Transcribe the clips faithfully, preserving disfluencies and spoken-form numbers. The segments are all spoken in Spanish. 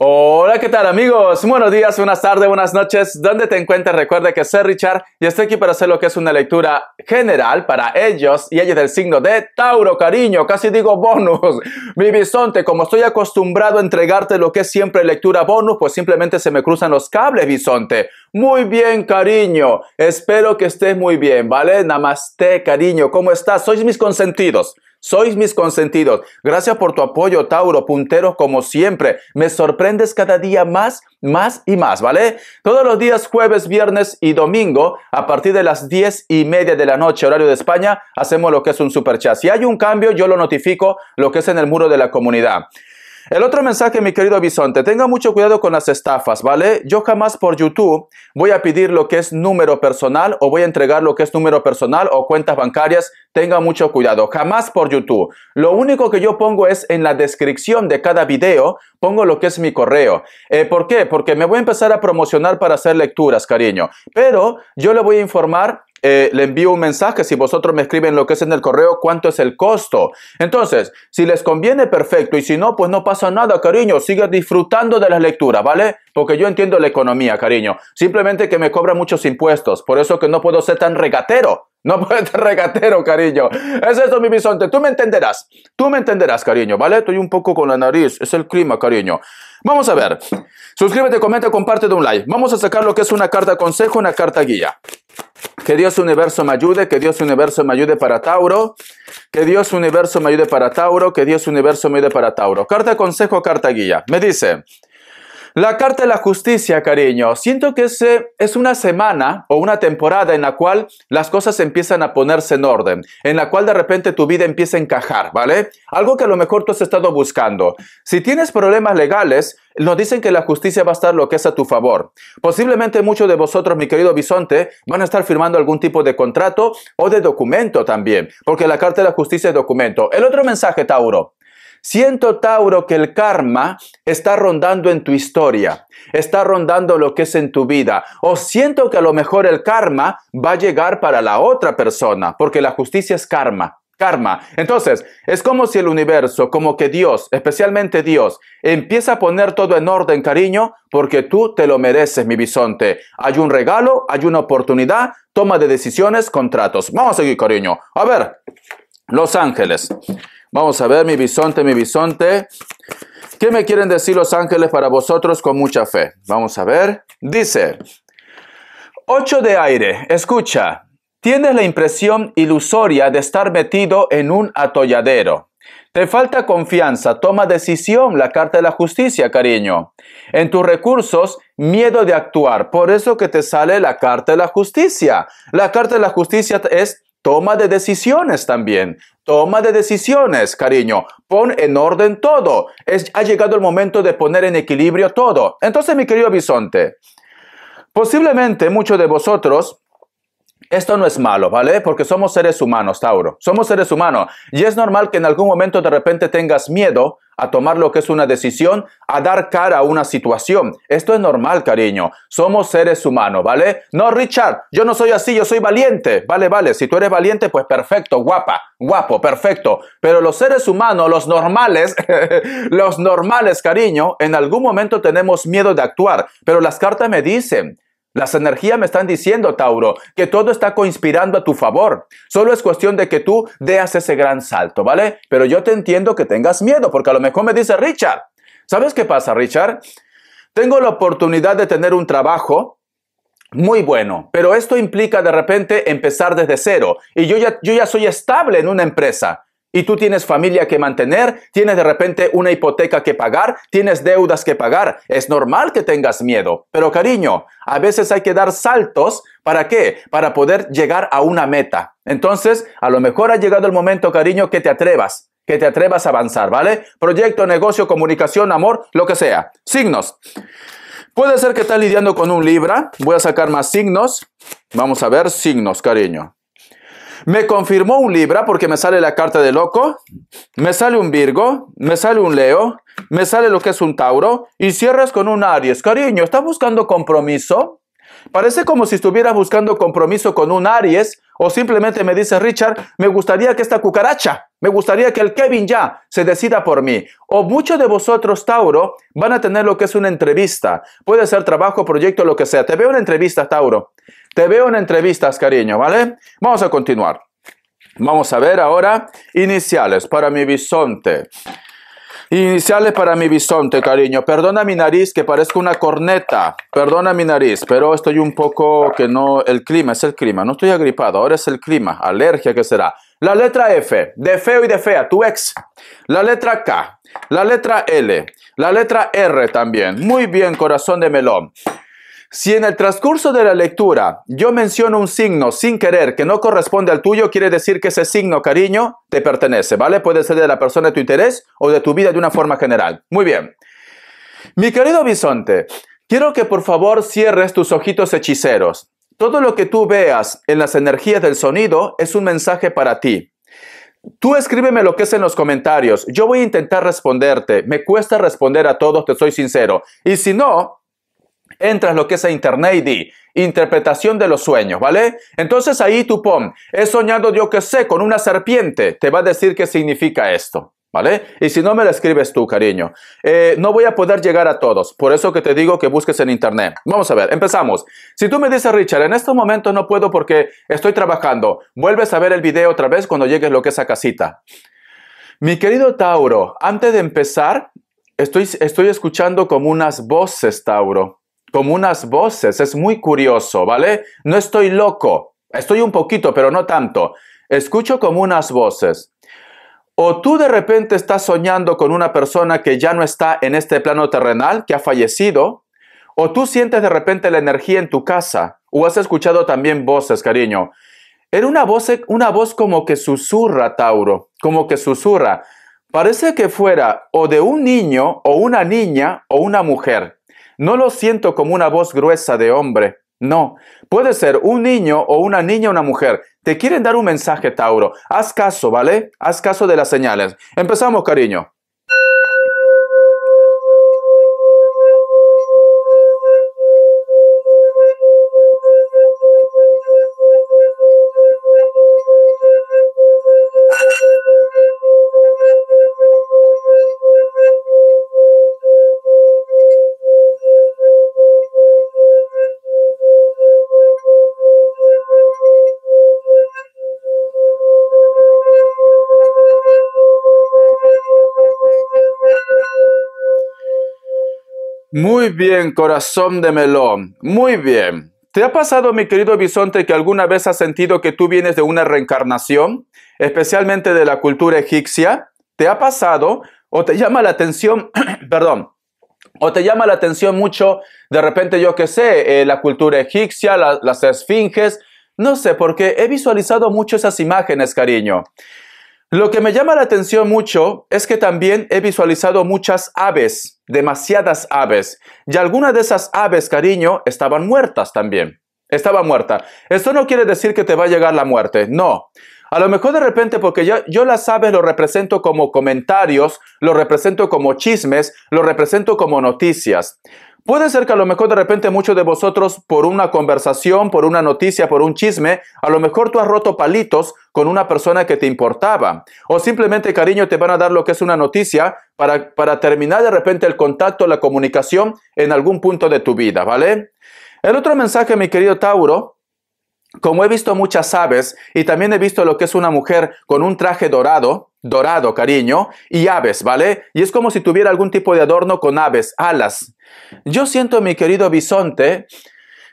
Hola, ¿qué tal amigos? Buenos días, buenas tardes, buenas noches. ¿Dónde te encuentras? Recuerda que soy Richard y estoy aquí para hacer lo que es una lectura general para ellos y ellas del signo de Tauro, cariño, casi digo bonus. Mi bisonte, como estoy acostumbrado a entregarte lo que es siempre lectura bonus, pues simplemente se me cruzan los cables, bisonte. Muy bien, cariño. Espero que estés muy bien, ¿vale? Namaste, cariño. ¿Cómo estás? Sois mis consentidos. Sois mis consentidos. Gracias por tu apoyo, Tauro, punteros como siempre. Me sorprendes cada día más, más y más, ¿vale? Todos los días, jueves, viernes y domingo, a partir de las diez y media de la noche, horario de España, hacemos lo que es un super chat. Si hay un cambio, yo lo notifico, lo que es en el muro de la comunidad. El otro mensaje, mi querido bisonte, tenga mucho cuidado con las estafas, ¿vale? Yo jamás por YouTube voy a pedir lo que es número personal o voy a entregar lo que es número personal o cuentas bancarias. Tenga mucho cuidado, jamás por YouTube. Lo único que yo pongo es en la descripción de cada video, pongo lo que es mi correo. Eh, ¿Por qué? Porque me voy a empezar a promocionar para hacer lecturas, cariño. Pero yo le voy a informar... Eh, le envío un mensaje, si vosotros me escriben lo que es en el correo, cuánto es el costo. Entonces, si les conviene, perfecto, y si no, pues no pasa nada, cariño, sigue disfrutando de las lecturas, ¿vale? Porque yo entiendo la economía, cariño, simplemente que me cobran muchos impuestos, por eso que no puedo ser tan regatero. No puedes ser regatero, cariño. Es eso, mi bisonte. Tú me entenderás. Tú me entenderás, cariño, ¿vale? Estoy un poco con la nariz. Es el clima, cariño. Vamos a ver. Suscríbete, comenta, comparte, de un like. Vamos a sacar lo que es una carta consejo, una carta guía. Que Dios universo me ayude. Que Dios universo me ayude para Tauro. Que Dios universo me ayude para Tauro. Que Dios universo me ayude para Tauro. Carta consejo, carta guía. Me dice... La carta de la justicia, cariño. Siento que ese es una semana o una temporada en la cual las cosas empiezan a ponerse en orden, en la cual de repente tu vida empieza a encajar, ¿vale? Algo que a lo mejor tú has estado buscando. Si tienes problemas legales, nos dicen que la justicia va a estar lo que es a tu favor. Posiblemente muchos de vosotros, mi querido bisonte, van a estar firmando algún tipo de contrato o de documento también, porque la carta de la justicia es documento. El otro mensaje, Tauro. Siento, Tauro, que el karma está rondando en tu historia, está rondando lo que es en tu vida. O siento que a lo mejor el karma va a llegar para la otra persona, porque la justicia es karma, karma. Entonces, es como si el universo, como que Dios, especialmente Dios, empieza a poner todo en orden, cariño, porque tú te lo mereces, mi bisonte. Hay un regalo, hay una oportunidad, toma de decisiones, contratos. Vamos a seguir, cariño. A ver, Los Ángeles. Vamos a ver, mi bisonte, mi bisonte. ¿Qué me quieren decir los ángeles para vosotros con mucha fe? Vamos a ver. Dice, ocho de aire, escucha. Tienes la impresión ilusoria de estar metido en un atolladero. Te falta confianza, toma decisión, la carta de la justicia, cariño. En tus recursos, miedo de actuar. Por eso que te sale la carta de la justicia. La carta de la justicia es... Toma de decisiones también. Toma de decisiones, cariño. Pon en orden todo. Es, ha llegado el momento de poner en equilibrio todo. Entonces, mi querido bisonte, posiblemente muchos de vosotros... Esto no es malo, ¿vale? Porque somos seres humanos, Tauro. Somos seres humanos. Y es normal que en algún momento de repente tengas miedo a tomar lo que es una decisión, a dar cara a una situación. Esto es normal, cariño. Somos seres humanos, ¿vale? No, Richard, yo no soy así, yo soy valiente. Vale, vale, si tú eres valiente, pues perfecto, guapa, guapo, perfecto. Pero los seres humanos, los normales, los normales, cariño, en algún momento tenemos miedo de actuar. Pero las cartas me dicen... Las energías me están diciendo, Tauro, que todo está conspirando a tu favor. Solo es cuestión de que tú deas ese gran salto, ¿vale? Pero yo te entiendo que tengas miedo, porque a lo mejor me dice Richard. ¿Sabes qué pasa, Richard? Tengo la oportunidad de tener un trabajo... Muy bueno, pero esto implica de repente empezar desde cero. Y yo ya, yo ya soy estable en una empresa. Y tú tienes familia que mantener, tienes de repente una hipoteca que pagar, tienes deudas que pagar. Es normal que tengas miedo. Pero cariño, a veces hay que dar saltos. ¿Para qué? Para poder llegar a una meta. Entonces, a lo mejor ha llegado el momento, cariño, que te atrevas. Que te atrevas a avanzar, ¿vale? Proyecto, negocio, comunicación, amor, lo que sea. Signos. Puede ser que estás lidiando con un Libra. Voy a sacar más signos. Vamos a ver signos, cariño. Me confirmó un Libra porque me sale la carta de loco, me sale un Virgo, me sale un Leo, me sale lo que es un Tauro y cierras con un Aries. Cariño, ¿estás buscando compromiso? Parece como si estuvieras buscando compromiso con un Aries o simplemente me dice Richard, me gustaría que esta cucaracha Me gustaría que el Kevin ya se decida por mí. O muchos de vosotros, Tauro, van a tener lo que es una entrevista. Puede ser trabajo, proyecto, lo que sea. Te veo en entrevistas, Tauro. Te veo en entrevistas, cariño, ¿vale? Vamos a continuar. Vamos a ver ahora iniciales para mi bisonte. Iniciales para mi bisonte, cariño. Perdona mi nariz, que parezco una corneta. Perdona mi nariz, pero estoy un poco que no... El clima, es el clima. No estoy agripado, ahora es el clima. Alergia, ¿qué será? La letra F, de feo y de fea, tu ex. La letra K, la letra L, la letra R también. Muy bien, corazón de melón. Si en el transcurso de la lectura yo menciono un signo sin querer que no corresponde al tuyo, quiere decir que ese signo, cariño, te pertenece, ¿vale? Puede ser de la persona de tu interés o de tu vida de una forma general. Muy bien. Mi querido bisonte, quiero que por favor cierres tus ojitos hechiceros. Todo lo que tú veas en las energías del sonido es un mensaje para ti. Tú escríbeme lo que es en los comentarios. Yo voy a intentar responderte. Me cuesta responder a todos, te soy sincero. Y si no... entras lo que es a internet y di interpretación de los sueños, ¿vale? Entonces ahí tú pon, he soñado yo que sé con una serpiente, te va a decir qué significa esto, ¿vale? Y si no me lo escribes tú, cariño, eh, no voy a poder llegar a todos, por eso que te digo que busques en internet. Vamos a ver, empezamos. Si tú me dices, Richard, en estos momentos no puedo porque estoy trabajando, vuelves a ver el video otra vez cuando llegues lo que es a casita. Mi querido Tauro, antes de empezar, estoy, estoy escuchando como unas voces, Tauro. Como unas voces, es muy curioso, ¿vale? No estoy loco, estoy un poquito, pero no tanto. Escucho como unas voces. O tú de repente estás soñando con una persona que ya no está en este plano terrenal, que ha fallecido, o tú sientes de repente la energía en tu casa, o has escuchado también voces, cariño. Era una voz, una voz como que susurra, Tauro, como que susurra. Parece que fuera o de un niño, o una niña, o una mujer. No lo siento como una voz gruesa de hombre, no. Puede ser un niño o una niña o una mujer. Te quieren dar un mensaje, Tauro. Haz caso, ¿vale? Haz caso de las señales. Empezamos, cariño. Muy bien, corazón de melón. Muy bien. ¿Te ha pasado, mi querido bisonte, que alguna vez has sentido que tú vienes de una reencarnación, especialmente de la cultura egipcia? ¿Te ha pasado o te llama la atención, perdón, o te llama la atención mucho, de repente, yo qué sé, eh, la cultura egipcia, la, las esfinges? No sé, porque he visualizado mucho esas imágenes, cariño. Lo que me llama la atención mucho es que también he visualizado muchas aves, demasiadas aves. Y algunas de esas aves, cariño, estaban muertas también. Estaba muerta. Esto no quiere decir que te va a llegar la muerte, no. A lo mejor de repente, porque yo, yo las aves lo represento como comentarios, lo represento como chismes, lo represento como noticias. Puede ser que a lo mejor de repente muchos de vosotros, por una conversación, por una noticia, por un chisme, a lo mejor tú has roto palitos con una persona que te importaba. O simplemente, cariño, te van a dar lo que es una noticia para, para terminar de repente el contacto, la comunicación en algún punto de tu vida, ¿vale? El otro mensaje, mi querido Tauro, como he visto muchas aves y también he visto lo que es una mujer con un traje dorado, dorado, cariño, y aves, ¿vale? Y es como si tuviera algún tipo de adorno con aves, alas. Yo siento, mi querido bisonte,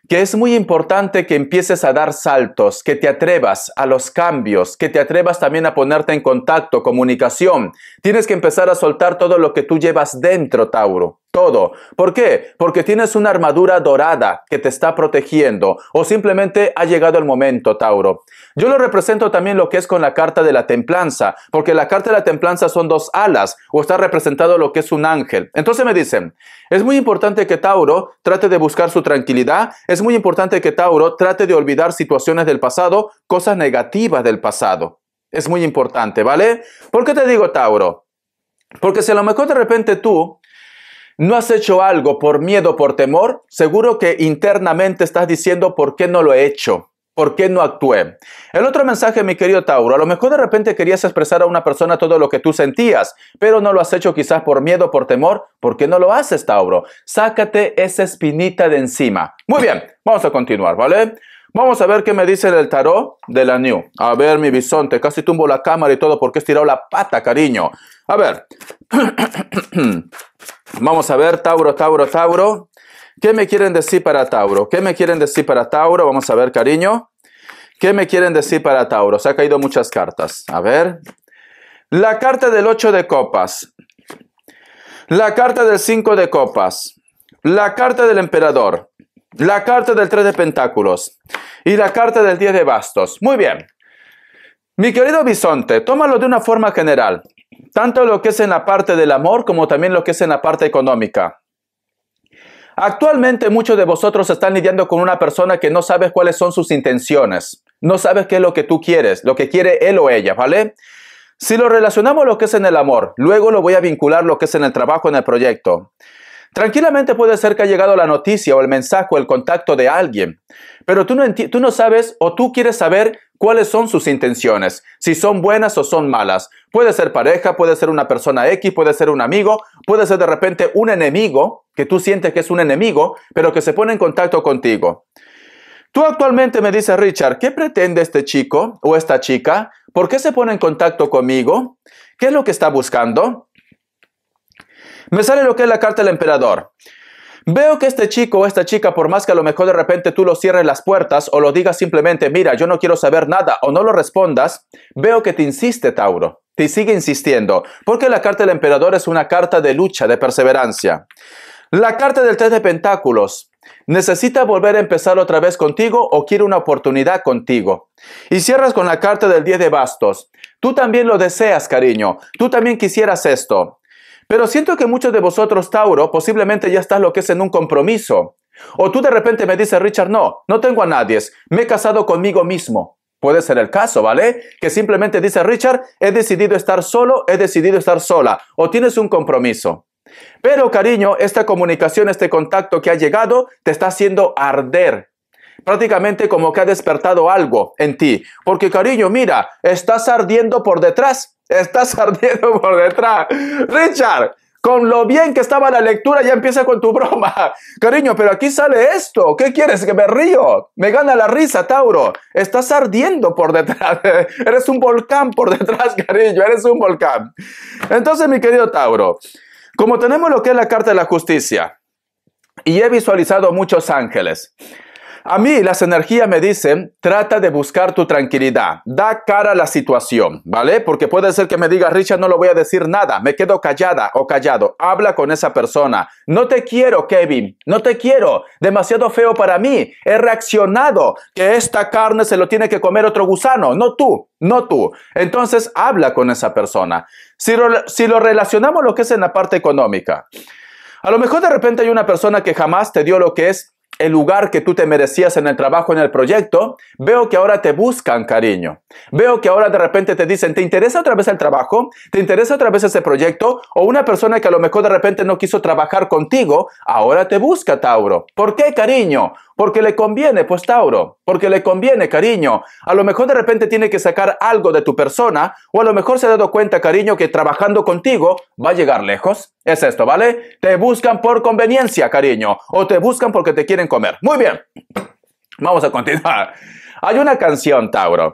que es muy importante que empieces a dar saltos, que te atrevas a los cambios, que te atrevas también a ponerte en contacto, comunicación. Tienes que empezar a soltar todo lo que tú llevas dentro, Tauro. Todo. ¿Por qué? Porque tienes una armadura dorada que te está protegiendo o simplemente ha llegado el momento, Tauro. Yo lo represento también lo que es con la carta de la templanza, porque la carta de la templanza son dos alas o está representado lo que es un ángel. Entonces me dicen, es muy importante que Tauro trate de buscar su tranquilidad, es muy importante que Tauro trate de olvidar situaciones del pasado, cosas negativas del pasado. Es muy importante, ¿vale? ¿Por qué te digo, Tauro? Porque si a lo mejor de repente tú no has hecho algo por miedo, por temor, seguro que internamente estás diciendo, ¿por qué no lo he hecho? ¿Por qué no actué? El otro mensaje, mi querido Tauro, a lo mejor de repente querías expresar a una persona todo lo que tú sentías, pero no lo has hecho quizás por miedo, por temor. ¿Por qué no lo haces, Tauro? Sácate esa espinita de encima. Muy bien, vamos a continuar, ¿vale? Vamos a ver qué me dice el tarot de la New. A ver, mi bisonte, casi tumbo la cámara y todo porque he estirado la pata, cariño. A ver. Vamos a ver, Tauro, Tauro, Tauro. ¿Qué me quieren decir para Tauro? ¿Qué me quieren decir para Tauro? Vamos a ver, cariño. ¿Qué me quieren decir para Tauro? Se han caído muchas cartas. A ver. La carta del ocho de copas. La carta del cinco de copas. La carta del emperador. La carta del tres de pentáculos. Y la carta del diez de bastos. Muy bien. Mi querido bisonte, tómalo de una forma general. Tanto lo que es en la parte del amor como también lo que es en la parte económica. Actualmente muchos de vosotros están lidiando con una persona que no sabes cuáles son sus intenciones. No sabes qué es lo que tú quieres, lo que quiere él o ella, ¿vale? Si lo relacionamos lo que es en el amor, luego lo voy a vincular lo que es en el trabajo, en el proyecto. Tranquilamente puede ser que ha llegado la noticia o el mensaje o el contacto de alguien, pero tú no, tú no sabes o tú quieres saber cuáles son sus intenciones, si son buenas o son malas. Puede ser pareja, puede ser una persona X, puede ser un amigo, puede ser de repente un enemigo, que tú sientes que es un enemigo, pero que se pone en contacto contigo. Tú actualmente me dices, Richard, ¿qué pretende este chico o esta chica? ¿Por qué se pone en contacto conmigo? ¿Qué es lo que está buscando? Me sale lo que es la carta del emperador. Veo que este chico o esta chica, por más que a lo mejor de repente tú lo cierres las puertas o lo digas simplemente, mira, yo no quiero saber nada, o no lo respondas, veo que te insiste, Tauro, te sigue insistiendo, porque la carta del emperador es una carta de lucha, de perseverancia. La carta del tres de pentáculos. Necesita volver a empezar otra vez contigo o quiere una oportunidad contigo. Y cierras con la carta del diez de bastos. Tú también lo deseas, cariño, tú también quisieras esto. Pero siento que muchos de vosotros, Tauro, posiblemente ya estás lo que es en un compromiso. O tú de repente me dices, Richard, no, no tengo a nadie, me he casado conmigo mismo. Puede ser el caso, ¿vale? Que simplemente dice, Richard, he decidido estar solo, he decidido estar sola. O tienes un compromiso. Pero, cariño, esta comunicación, este contacto que ha llegado, te está haciendo arder. Prácticamente como que ha despertado algo en ti. Porque, cariño, mira, estás ardiendo por detrás. Estás ardiendo por detrás. Richard, con lo bien que estaba la lectura, ya empieza con tu broma. Cariño, pero aquí sale esto. ¿Qué quieres? Que me río. Me gana la risa, Tauro. Estás ardiendo por detrás. Eres un volcán por detrás, cariño. Eres un volcán. Entonces, mi querido Tauro, como tenemos lo que es la carta de la justicia, y he visualizado muchos ángeles, a mí las energías me dicen, trata de buscar tu tranquilidad, da cara a la situación, ¿vale? Porque puede ser que me digas, Richard, no lo voy a decir nada, me quedo callada o callado, habla con esa persona. No te quiero, Kevin, no te quiero, demasiado feo para mí, he reaccionado, que esta carne se lo tiene que comer otro gusano, no tú, no tú. Entonces, habla con esa persona. Si lo, si lo relacionamos lo que es en la parte económica, a lo mejor de repente hay una persona que jamás te dio lo que es el lugar que tú te merecías en el trabajo, en el proyecto, veo que ahora te buscan, cariño. Veo que ahora de repente te dicen, ¿te interesa otra vez el trabajo? ¿Te interesa otra vez ese proyecto? O una persona que a lo mejor de repente no quiso trabajar contigo, ahora te busca, Tauro. ¿Por qué, cariño? Porque le conviene, pues, Tauro. Porque le conviene, cariño. A lo mejor de repente tiene que sacar algo de tu persona, o a lo mejor se ha dado cuenta, cariño, que trabajando contigo va a llegar lejos. Es esto, ¿vale? Te buscan por conveniencia, cariño. O te buscan porque te quieren comer. Muy bien. Vamos a continuar. Hay una canción, Tauro.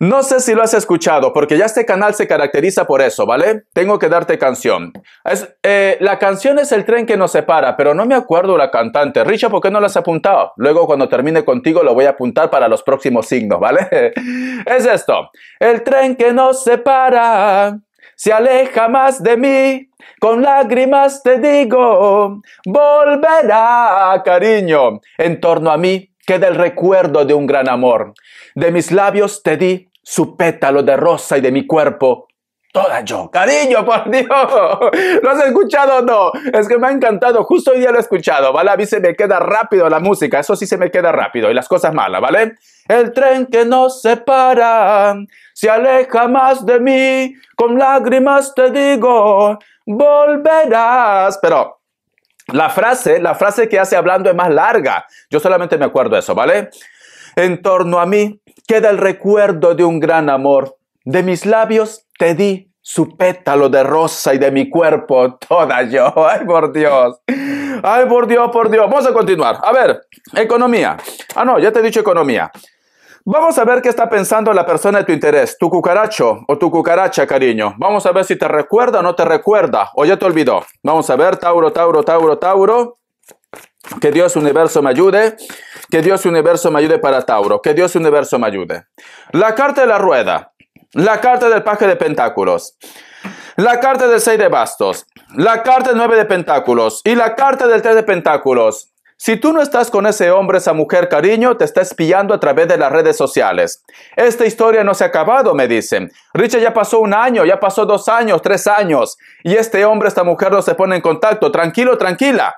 No sé si lo has escuchado, porque ya este canal se caracteriza por eso, ¿vale? Tengo que darte canción. Es, eh, la canción es el tren que nos separa, pero no me acuerdo la cantante. Richard, ¿por qué no la has apuntado? Luego cuando termine contigo lo voy a apuntar para los próximos signos, ¿vale? Es esto. El tren que nos separa se aleja más de mí. Con lágrimas te digo, volverá, cariño, en torno a mí. Queda el recuerdo de un gran amor. De mis labios te di su pétalo de rosa y de mi cuerpo toda yo. Cariño, por Dios, ¿lo has escuchado o no? Es que me ha encantado, justo hoy día lo he escuchado, ¿vale? A mí se me queda rápido la música, eso sí se me queda rápido, y las cosas malas, ¿vale? El tren que nos separa se aleja más de mí, con lágrimas te digo, volverás, pero... La frase, la frase que hace hablando es más larga. Yo solamente me acuerdo eso, ¿vale? En torno a mí queda el recuerdo de un gran amor. De mis labios te di su pétalo de rosa y de mi cuerpo toda yo. ¡Ay, por Dios! ¡Ay, por Dios, por Dios! Vamos a continuar. A ver, economía. Ah, no, ya te he dicho economía. Vamos a ver qué está pensando la persona de tu interés, tu cucaracho o tu cucaracha, cariño. Vamos a ver si te recuerda o no te recuerda, o ya te olvidó. Vamos a ver, Tauro, Tauro, Tauro, Tauro. Que Dios Universo me ayude, que Dios Universo me ayude para Tauro, que Dios Universo me ayude. La carta de la rueda, la carta del paje de pentáculos, la carta del seis de bastos, la carta del nueve de pentáculos y la carta del tres de pentáculos. Si tú no estás con ese hombre, esa mujer, cariño, te está espiando a través de las redes sociales. Esta historia no se ha acabado, me dicen. Richard, ya pasó un año, ya pasó dos años, tres años. Y este hombre, esta mujer no se pone en contacto. Tranquilo, tranquila.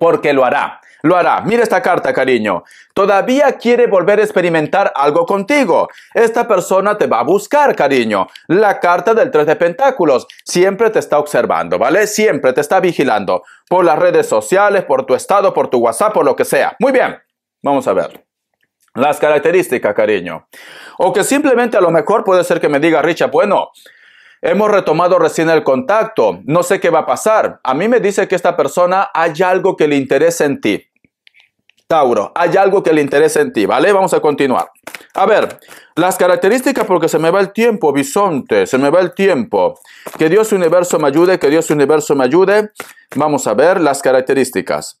Porque lo hará. Lo hará. Mira esta carta, cariño. Todavía quiere volver a experimentar algo contigo. Esta persona te va a buscar, cariño. La carta del tres de pentáculos siempre te está observando, ¿vale? Siempre te está vigilando. Por las redes sociales, por tu estado, por tu WhatsApp, por lo que sea. Muy bien. Vamos a ver. Las características, cariño. O que simplemente a lo mejor puede ser que me diga, Richard, bueno, hemos retomado recién el contacto. No sé qué va a pasar. A mí me dice que esta persona hay algo que le interesa en ti. Tauro, hay algo que le interesa en ti, ¿vale? Vamos a continuar. A ver, las características, porque se me va el tiempo, Bisonte, se me va el tiempo. Que Dios Universo me ayude, que Dios Universo me ayude. Vamos a ver las características.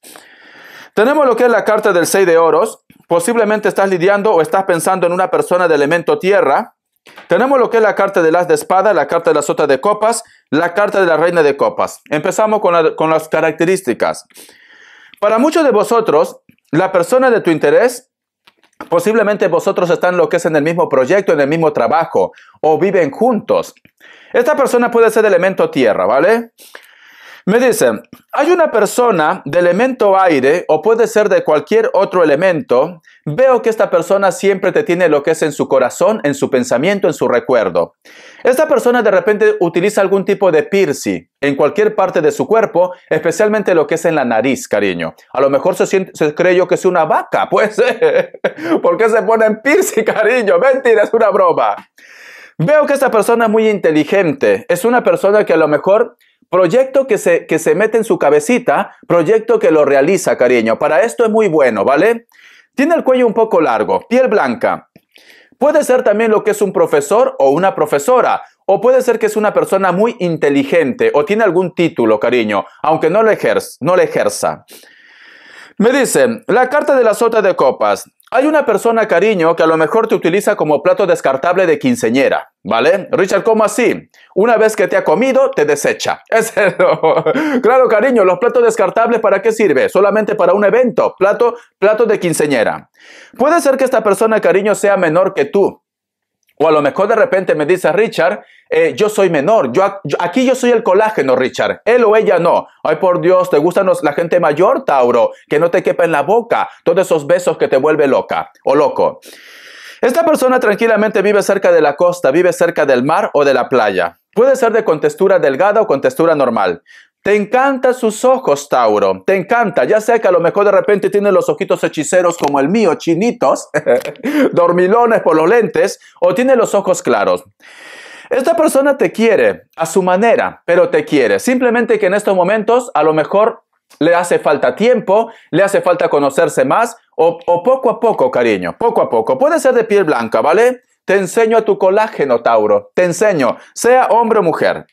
Tenemos lo que es la carta del seis de oros. Posiblemente estás lidiando o estás pensando en una persona de elemento tierra. Tenemos lo que es la carta del as de espada, la carta de la sota de copas, la carta de la reina de copas. Empezamos con, la, con las características. Para muchos de vosotros, la persona de tu interés, posiblemente vosotros están lo que es en el mismo proyecto, en el mismo trabajo, o viven juntos. Esta persona puede ser de elemento tierra, ¿vale? Me dicen, hay una persona de elemento aire, o puede ser de cualquier otro elemento. Veo que esta persona siempre te tiene lo que es en su corazón, en su pensamiento, en su recuerdo. Esta persona de repente utiliza algún tipo de piercing en cualquier parte de su cuerpo, especialmente lo que es en la nariz, cariño. A lo mejor se, siente, se cree yo que es una vaca, pues. ¿Eh? ¿Por qué se pone en piercing, cariño? Mentira, es una broma. Veo que esta persona es muy inteligente. Es una persona que a lo mejor... Proyecto que se, que se mete en su cabecita, proyecto que lo realiza, cariño. Para esto es muy bueno, ¿vale? Tiene el cuello un poco largo, piel blanca. Puede ser también lo que es un profesor o una profesora. O puede ser que es una persona muy inteligente o tiene algún título, cariño, aunque no lo ejerza, no le ejerza. Me dicen, la carta de la sota de copas. Hay una persona, cariño, que a lo mejor te utiliza como plato descartable de quinceañera, ¿vale? Richard, ¿cómo así? Una vez que te ha comido, te desecha. ¿Es eso? Claro, cariño, los platos descartables, ¿para qué sirve? Solamente para un evento, plato, plato de quinceañera. Puede ser que esta persona, cariño, sea menor que tú. O a lo mejor de repente me dice, Richard, eh, yo soy menor, yo, yo, aquí yo soy el colágeno, Richard, él o ella no. Ay, por Dios, ¿te gustan los, la gente mayor, Tauro? Que no te quepa en la boca todos esos besos que te vuelve loca o loco. Esta persona tranquilamente vive cerca de la costa, vive cerca del mar o de la playa. Puede ser de contextura delgada o contextura normal. Te encantan sus ojos, Tauro, te encanta, ya sea que a lo mejor de repente tiene los ojitos hechiceros como el mío, chinitos, dormilones por los lentes, o tiene los ojos claros. Esta persona te quiere, a su manera, pero te quiere, simplemente que en estos momentos a lo mejor le hace falta tiempo, le hace falta conocerse más, o, o poco a poco, cariño, poco a poco. Puede ser de piel blanca, ¿vale? Te enseño a tu colágeno, Tauro, te enseño, sea hombre o mujer.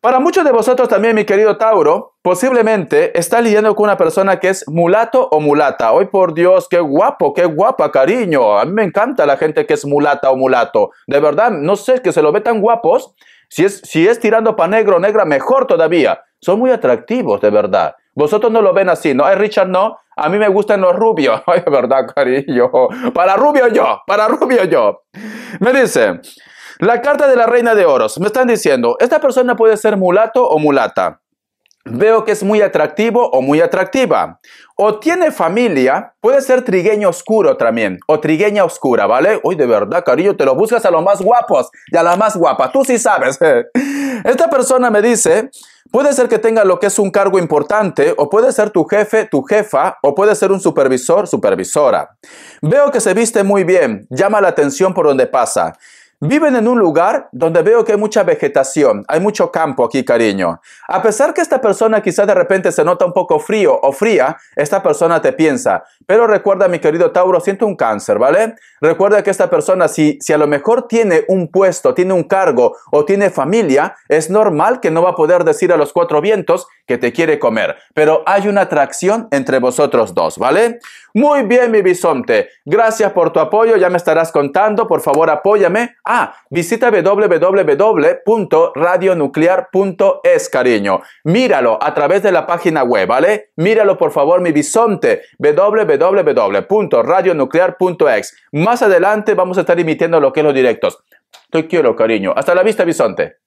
Para muchos de vosotros también, mi querido Tauro, posiblemente está lidiando con una persona que es mulato o mulata. ¡Ay, por Dios! ¡Qué guapo! ¡Qué guapa, cariño! A mí me encanta la gente que es mulata o mulato. De verdad, no sé, que se lo ve tan guapos. Si es, si es tirando para negro o negra, mejor todavía. Son muy atractivos, de verdad. Vosotros no lo ven así, ¿no? Ay, Richard, no. A mí me gustan los rubios. ¡Ay, de verdad, cariño! ¡Para rubio yo! ¡Para rubio yo! Me dice... La carta de la reina de oros. Me están diciendo, esta persona puede ser mulato o mulata. Veo que es muy atractivo o muy atractiva. O tiene familia, puede ser trigueño oscuro también, o trigueña oscura, ¿vale? Uy, de verdad, cariño, te lo buscas a los más guapos y a la más guapa, tú sí sabes. Esta persona me dice, puede ser que tenga lo que es un cargo importante, o puede ser tu jefe, tu jefa, o puede ser un supervisor, supervisora. Veo que se viste muy bien, llama la atención por donde pasa. Viven en un lugar donde veo que hay mucha vegetación, hay mucho campo aquí, cariño. A pesar que esta persona quizás de repente se nota un poco frío o fría, esta persona te piensa. Pero recuerda, mi querido Tauro, siento un cáncer, ¿vale? Recuerda que esta persona, si, si a lo mejor tiene un puesto, tiene un cargo o tiene familia, es normal que no va a poder decir a los cuatro vientos que te quiere comer. Pero hay una atracción entre vosotros dos, ¿vale? Muy bien, mi bisonte. Gracias por tu apoyo, ya me estarás contando. Por favor, apóyame. Ah, visita w w w punto radio nuclear punto es, cariño. Míralo a través de la página web, ¿vale? Míralo, por favor, mi bisonte, w w w punto radio nuclear punto es. Más adelante vamos a estar emitiendo lo que es los directos. Te quiero, cariño. Hasta la vista, bisonte.